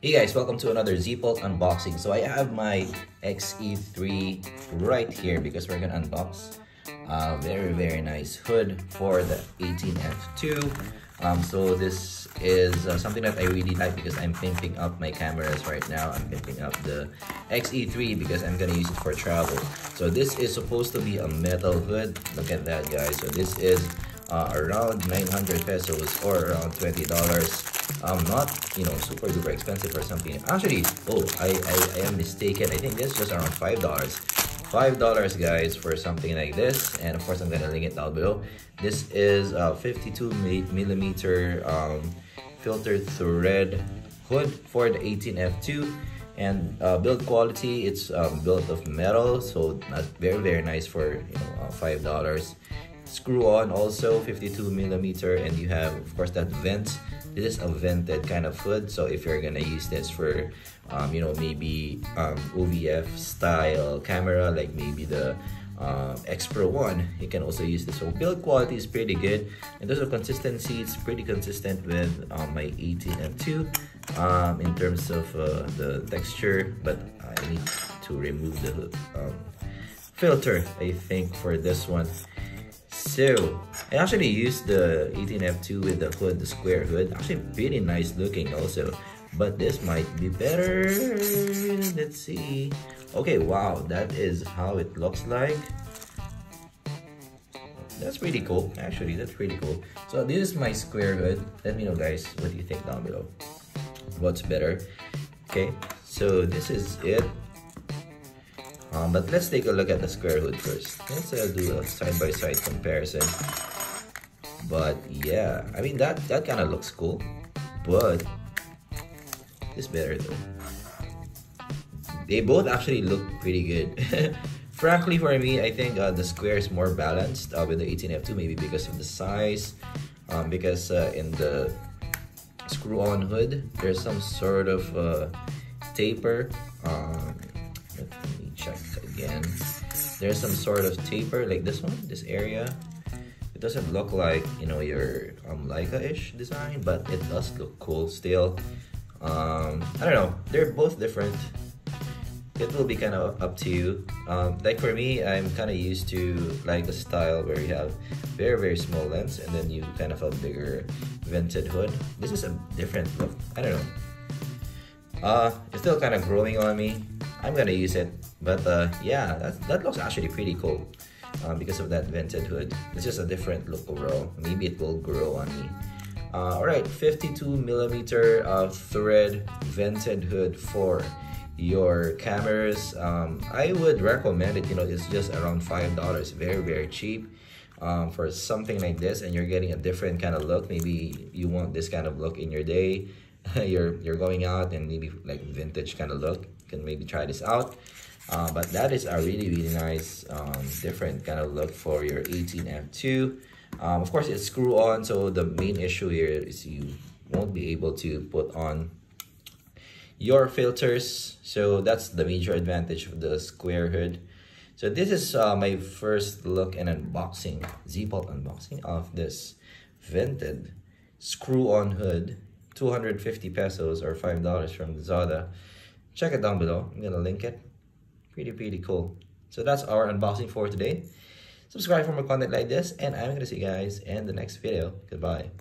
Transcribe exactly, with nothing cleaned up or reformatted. Hey guys, welcome to another Z-Polt unboxing. So I have my X E three right here because we're gonna unbox a very very nice hood for the eighteen F two. Um, so this is uh, something that I really like because I'm pimping up my cameras right now. I'm pimping up the X E three because I'm gonna use it for travel. So this is supposed to be a metal hood. Look at that, guys. So this is uh, around nine hundred pesos or around twenty dollars. Um, not, you know, super duper expensive or something. Actually, oh, I, I, I am mistaken. I think this is just around five dollars. five dollars, guys, for something like this. And of course, I'm going to link it down below. This is a fifty-two millimeter um, filtered thread hood for the eighteen F two. And uh, build quality, it's um, built of metal. So not very, very nice for, you know, uh, five dollars. Screw on also, fifty-two millimeter. And you have, of course, that vent. This is a vented kind of hood, so if you're gonna use this for, um, you know, maybe um, O V F style camera, like maybe the uh, X Pro one, you can also use this. So build quality is pretty good, and also consistency, it's pretty consistent with um, my eighteen M two um, in terms of uh, the texture. But I need to remove the um, filter, I think, for this one. So I actually used the eighteen F two with the hood, the square hood. Actually pretty nice looking also, but this might be better. Let's see. Okay, wow, that is how it looks like. That's pretty cool. Actually, that's pretty cool. So this is my square hood. Let me know, guys, what do you think down below? What's better? Okay, so this is it. Um, but let's take a look at the square hood first. Let's uh, do a side-by-side comparison. But yeah, I mean, that, that kind of looks cool. But it's better though. They both actually look pretty good. Frankly, for me, I think uh, the square is more balanced uh, with the eighteen F two. Maybe because of the size. Um, because uh, in the screw-on hood, there's some sort of uh, taper. Um, let me check again. There's some sort of taper, like this one, this area. It doesn't look like, you know, your um, Leica-ish design, but it does look cool still. Um, I don't know. They're both different. It will be kind of up to you. Um, like for me, I'm kind of used to Leica style where you have very, very small lens and then you kind of have a bigger vented hood. This is a different look. I don't know. Uh, it's still kind of growing on me. I'm gonna use it, but uh, yeah, that, that looks actually pretty cool um, because of that vented hood. It's just a different look overall. Maybe it will grow on me. Uh, all right, fifty-two millimeter uh, thread vented hood for your cameras. Um, I would recommend it. You know, it's just around five dollars. Very very cheap um, for something like this, and you're getting a different kind of look. Maybe you want this kind of look in your day. you're you're going out and maybe like vintage kind of look. Can maybe try this out, uh, but that is a really really nice um, different kind of look for your eighteen F two. Um, of course, it's screw on, so the main issue here is you won't be able to put on your filters, so that's the major advantage of the square hood. So this is uh, my first look and unboxing, Z-Polt unboxing of this vented screw on hood, two hundred fifty pesos or five dollars from Zada. Check it down below. I'm gonna link it. Pretty, pretty cool. So that's our unboxing for today. Subscribe for more content like this, and I'm gonna see you guys in the next video. Goodbye.